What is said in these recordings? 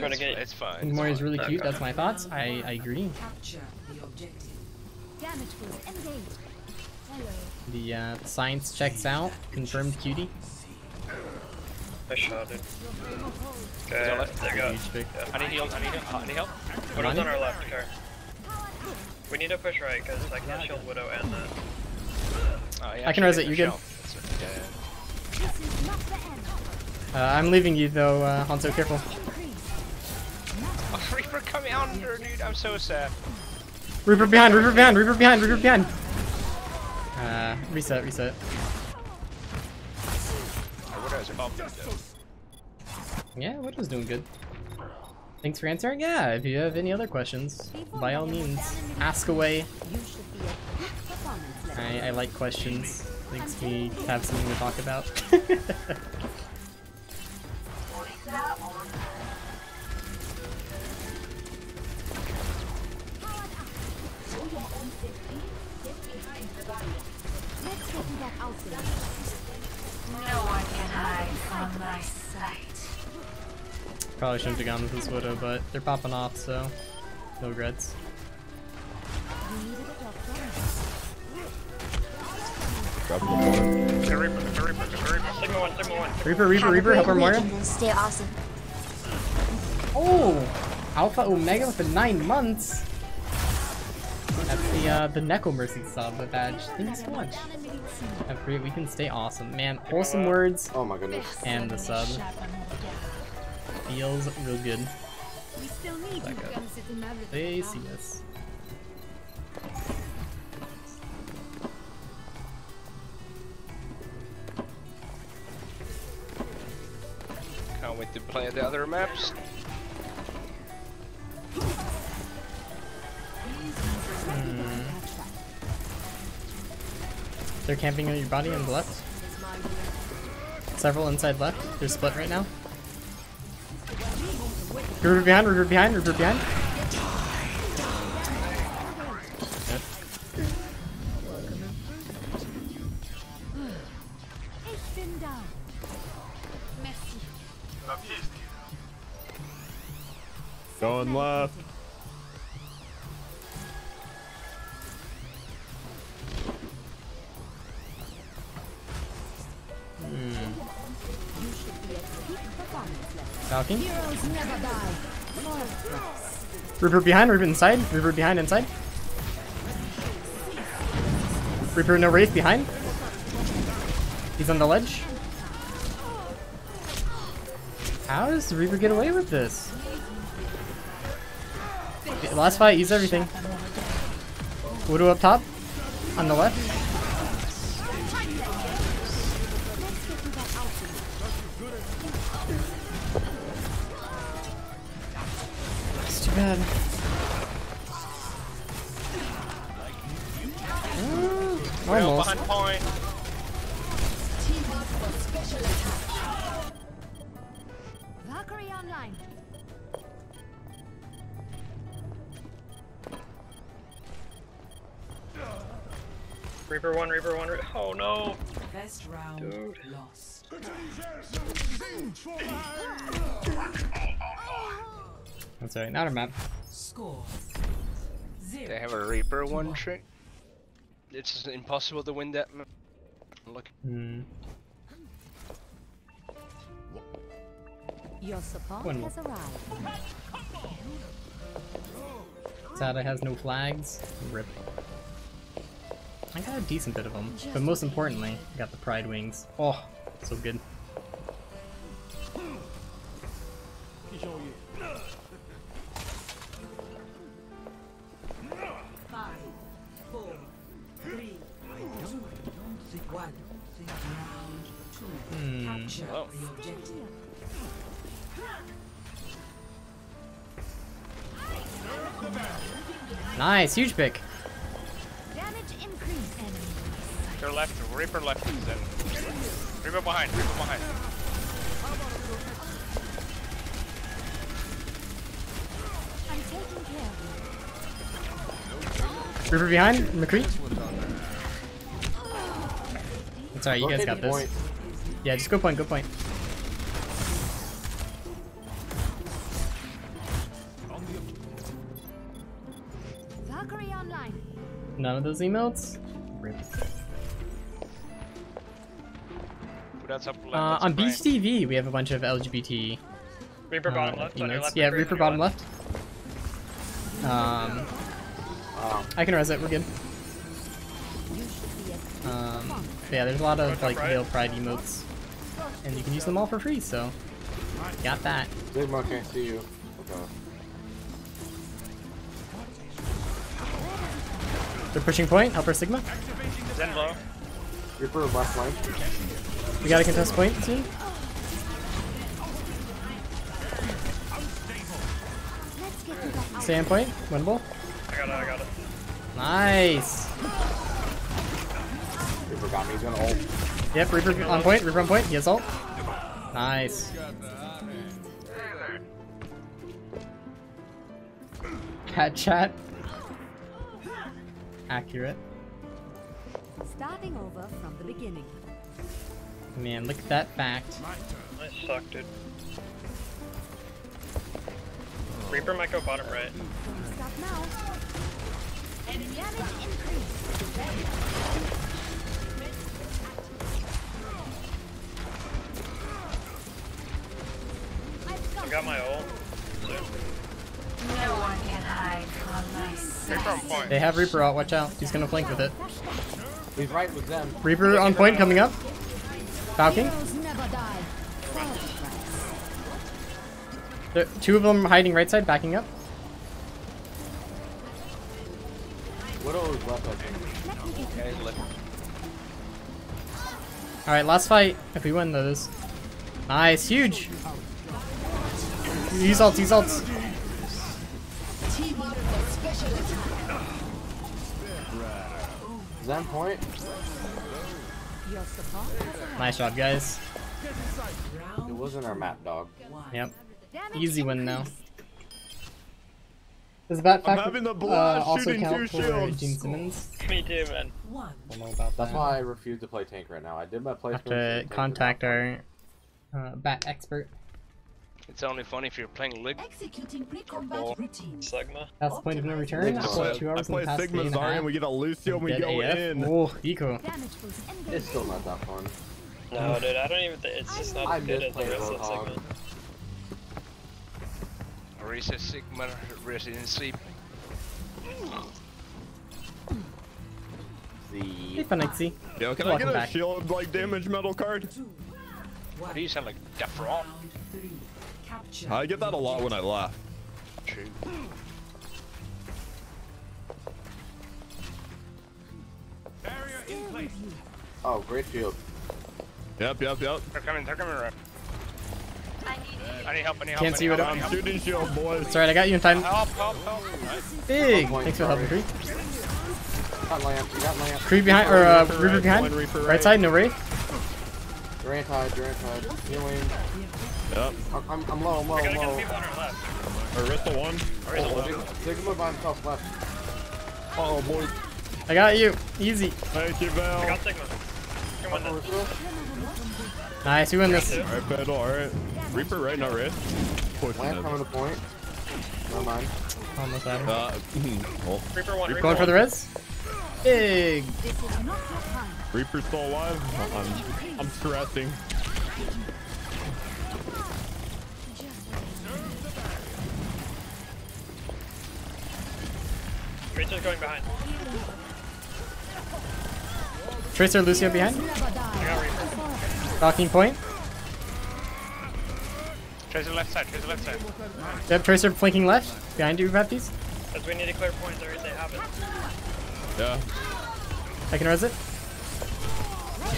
try to get it. It's fine. Moira's really cute. That's my thoughts. I agree. The science checks out. Confirmed cutie. I shot it. Okay, there you go. I need heal. I need help. Widow's on our left, okay. We need to push right, because I can't shield Widow and that. Oh, yeah, I can res it, you good? I'm leaving you though, Hanzo, careful. Oh, Reaper coming under, dude, I'm so sad. Reaper behind, Reaper behind, Reaper behind, Reaper behind! Reset, reset. Yeah, Widow's doing good. Thanks for answering. Yeah, if you have any other questions, by all means, ask away. I like questions. Makes me have something to talk about. No one can hide from my sight. Probably shouldn't have gone with this Widow, but they're popping off, so no regrets. Reaper, Reaper, Reaper, help her Moira. Stay awesome. Oh! Alpha Omega with the 9 months! That's the Neko Mercy sub badge. Thank you so much. Have a great weekend, stay awesome. Man, awesome words. Oh my goodness. And the sub. Feels real good. They see us. Can't wait to play the other maps. They're camping on your body on the left. Several inside left. They're split right now. River behind, river behind, river behind. Yep. Going left. Falcon. Reaper behind, Reaper inside, Reaper behind, inside. Reaper no Wraith behind. He's on the ledge. How does Reaper get away with this? Last fight, use everything. Widow up top, on the left. Almost. Reaper one, Reaper one. Oh no! Best round dude. Lost. That's alright, not a map. Score. They have a Reaper one trick. It's just impossible to win that map. Look. Your support has arrived. Sada has no flags. Rip. I got a decent bit of them, but most importantly, I got the pride wings. Oh, so good. Hello. Nice, huge pick. Damage increase. They're left, Reaper left. Reaper behind, Reaper behind. I'm taking care of you. Reaper behind, McCree. It's alright, you guys got this. Yeah, just go point, go point. Mercury online. None of those emotes? On Beach TV, we have a bunch of LGBT Reaper bottom left, on your left. Yeah, Reaper bottom left. I can res it, we're good. Yeah, there's a lot of like VALE Pride emotes, and you can use them all for free, so got that. Sigma can't see you. Okay. They're pushing point, helper Sigma. Zen low. Reaper left lane. We gotta contest point soon. Stay on point, winnable. I got it. Nice! Reaper got me, he's gonna ult. Yep, Reaper on point, Reaper on point, he has ult. Nice. Cat chat. Accurate. Starting over from the beginning. Man, look at that fact. That sucked, dude. Reaper might go bottom right. Stop now. And damage increase. I got my ult. No one can hide from my sight. They have Reaper out, watch out. He's gonna flank with it. He's right with them. Reaper on point coming up. Falcon. Two of them hiding right side, backing up. Widow is left, I think. Alright, last fight. If we win those. Nice, huge! Use ults, use ults. Is that point? Nice job, guys. It wasn't our map, dog. Yep. Easy win now. Does that fact also count for Gene Simmons? Me too, man. That's why I refuse to play tank right now. I did my placement. Have to contact our bat expert. It's only funny if you're playing Lig. Sigma. That's the point of no return. After 2 hours in the past Sigma Zarya, we get a Lucio and we go in. Oh, eco. It's still not that fun. No, dude, I don't even think it's just not as good as the rest of Sigma. Reset Sigma, rest in sleep. Hey, Fanexi. Yo, can I get a shield, like, damage metal card? Why do you sound like Defron? I get that a lot when I laugh. True. Barrier in place. Oh, great shield. Yep. They're coming around. I need help. Can't see you at all. I'm shooting shield, boys. It's alright, I got you in time. Help. Big! Thanks for helping, Cree. Got lamp. Cree behind, or Reaper behind. Right side, no Wraith. Durant hide. Healing. Yep. I'm low. I gotta get people on our left. Or Rista one. Sigma by himself left. Oh, boy. I got you. Easy. Thank you, Val. I got Sigma. Come on, then. Nice, we win this. Alright, pedal, alright. Reaper right, not Rift. Land coming to point. Never mind. Almost out of here. Reaper one. Reaper going for the res? Big! Reaper's still alive? I'm stressing. Tracer's going behind. Tracer, Lucio behind. I got Reaper. Docking point. Tracer left side. Yep, Tracer flanking left. Behind you, Baptiste. Because we need to clear point there if they have it. Yeah. I can res it.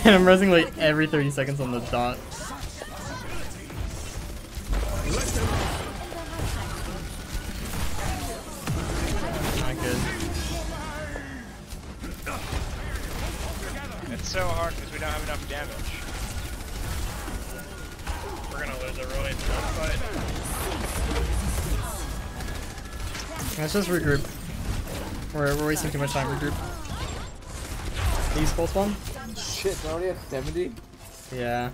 And I'm resing like every 30 seconds on the dot. Not good. It's so hard because we don't have enough damage. We're gonna lose a really tough fight. Let's just regroup. We're wasting too much time. Regroup. These full spawn? Shit, they already have 70? Yeah.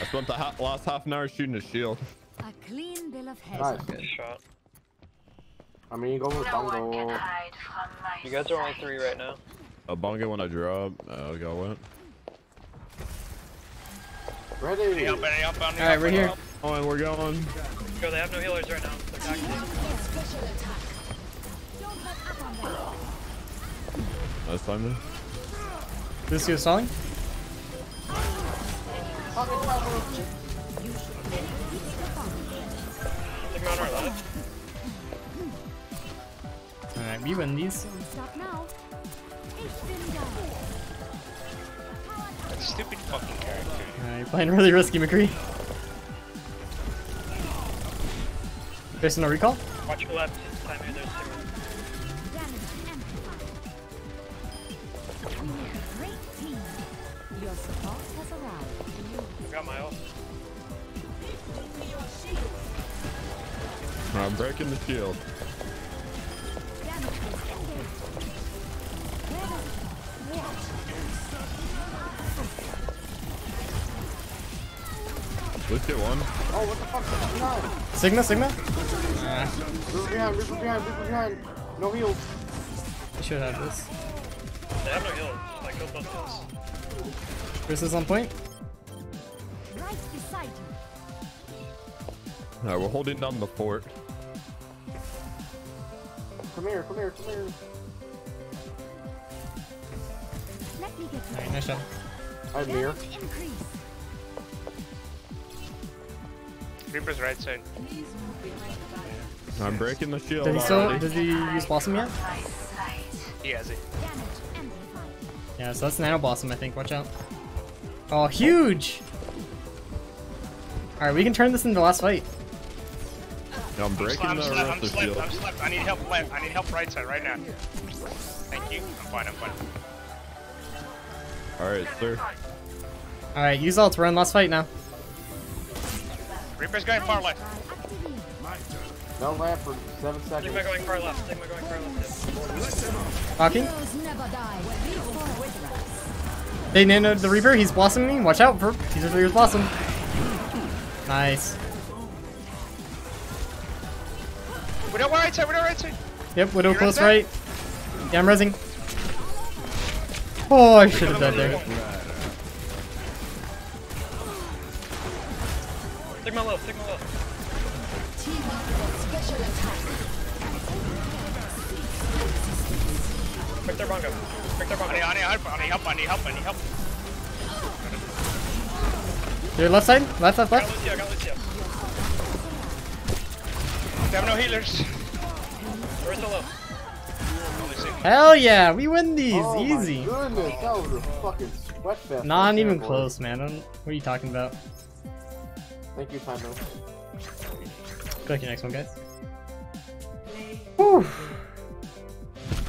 I spent the last half an hour shooting a shield. A clean bill of health. Nice. Good shot. I'm gonna go with Bongo. You guys are only three right now. A Bongo when I drop. Y'all went. Ready. Alright, we're here. Oh, and we're going. Go, they have no healers right now. They're not That's time then. This is selling? Alright, we win these. That stupid fucking character. Alright, you're playing really risky, McCree. There's no recall? Watch your left. I got my ult. I'm breaking the shield. Let's get one. Oh, what the fuck? No. Sigma? Behind. No heals. I should have this. They have no heals. I killed both of those. Chris is on point. Right beside you. Alright, we're holding down the fort. Come here. Let me get Alright, nice shot. I have mirror. Reaper's right side. I'm breaking the shield. Does he use Blossom yet? He has it. Yeah, so that's Nano Blossom, I think. Watch out. Oh, huge! Alright, we can turn this into the last fight. No, I'm breaking I'm slipped. I need help left. I need help right side right now. Thank you. I'm fine. Alright, sir. Alright, use ults. We're in last fight now. Reaper's going far left. No left for 7 seconds. Sigma going far left. Hawking? They nanoed the Reaper. He's blossoming me. Watch out, Verp. He's a Reaper's Blossom. Nice. Widow right side. Yep, Widow close right. Yeah, I'm rezzing. Oh, I should have died there. Sigma low. Pick their bongo. I need help. Your left side? Left. I got Lucio. They have no healers. Where's the low? Hell yeah, we win these. Oh, easy. My goodness, that was a fucking sweatfest. Not even close, man. What are you talking about? Thank you, Time Out. Click your next one, guys. Whew.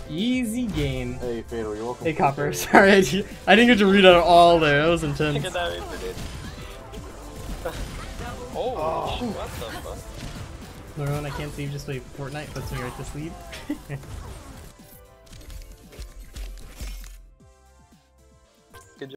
Easy game. Hey, Fatal, you're welcome. Hey, Copper. Sorry, I didn't get to read out all there. That was intense. Oh, what the fuck? Lauren, I can't sleep. Just play Fortnite. Puts me right to sleep.